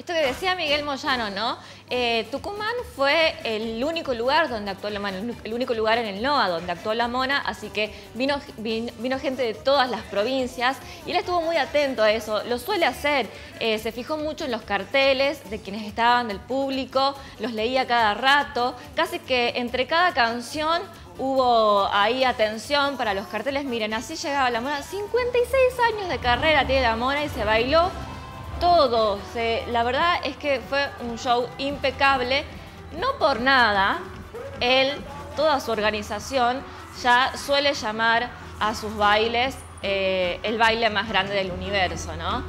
Esto que decía Miguel Moyano, ¿no? Tucumán fue el único lugar donde actuó La Mona, el único lugar en el NOA donde actuó La Mona, así que vino gente de todas las provincias y él estuvo muy atento a eso, lo suele hacer, se fijó mucho en los carteles de quienes estaban, del público, los leía cada rato, casi que entre cada canción hubo ahí atención para los carteles. Miren, así llegaba La Mona, 56 años de carrera tiene La Mona y se bailó todo. La verdad es que fue un show impecable. No por nada, él, toda su organización, ya suele llamar a sus bailes el baile más grande del universo, ¿no?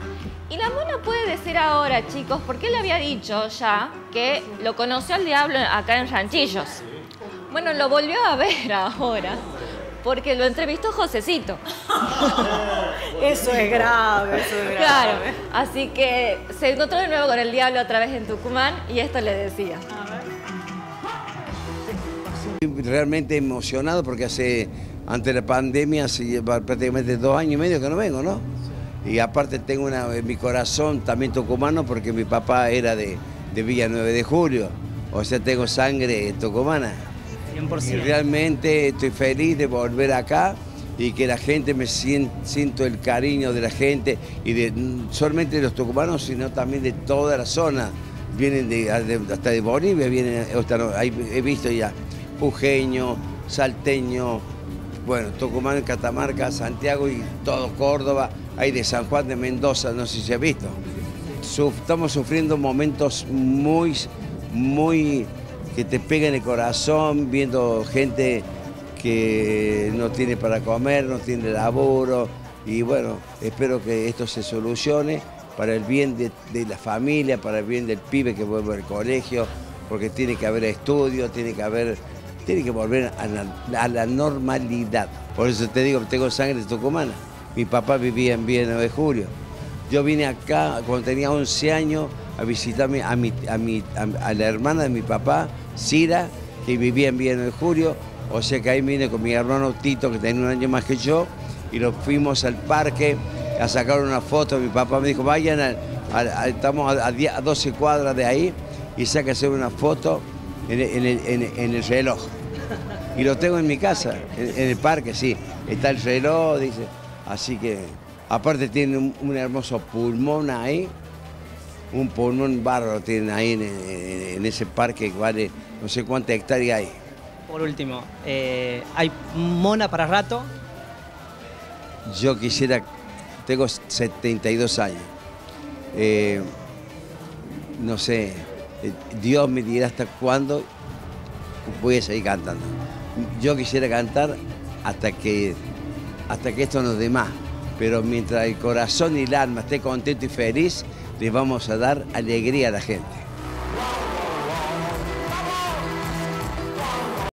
Y La Mona puede decir ahora, chicos, porque él había dicho ya que lo conoció al diablo acá en Ranchillos. Bueno, lo volvió a ver ahora, porque lo entrevistó Josecito. Eso es grave, eso es grave. Claro, así que se encontró de nuevo con el diablo otra vez en Tucumán y esto le decía. Estoy realmente emocionado porque ante la pandemia, hace prácticamente 2 años y medio que no vengo, ¿no? Y aparte tengo en mi corazón también tucumano porque mi papá era de Villa 9 de Julio, o sea, tengo sangre tucumana. 100%. Y realmente estoy feliz de volver acá y que la gente siento el cariño de la gente y no solamente de los tucumanos, sino también de toda la zona. Vienen hasta de Bolivia, vienen, he visto ya Jujeño, Salteño, bueno, Tucumán, Catamarca, Santiago y todo Córdoba. Hay de San Juan, de Mendoza, no sé si se ha visto. Estamos sufriendo momentos muy que te pega en el corazón, viendo gente que no tiene para comer, no tiene laburo. Y bueno, espero que esto se solucione para el bien de la familia, para el bien del pibe que vuelve al colegio, porque tiene que haber estudio, tiene que volver a la normalidad. Por eso te digo, tengo sangre tucumana. Mi papá vivía en Villa 9 de Julio. Yo vine acá cuando tenía 11 años a visitarme a la hermana de mi papá, Cira, que vivía en Villa 9 de Julio. O sea que ahí vine con mi hermano Tito, que tenía 1 año más que yo, y nos fuimos al parque a sacar una foto. Mi papá me dijo, vayan, estamos a 12 cuadras de ahí, y sáquense una foto en el reloj. Y lo tengo en mi casa, en el parque, sí. Está el reloj, dice. Así que, aparte tiene un hermoso pulmón ahí, un pulmón bárbaro tienen ahí en ese parque que vale no sé cuántas hectáreas hay. Por último, ¿hay mona para rato? Yo quisiera, tengo 72 años, no sé, Dios me dirá hasta cuándo voy a seguir cantando. Yo quisiera cantar hasta que esto nos dé más, pero mientras el corazón y el alma esté contento y feliz, les vamos a dar alegría a la gente.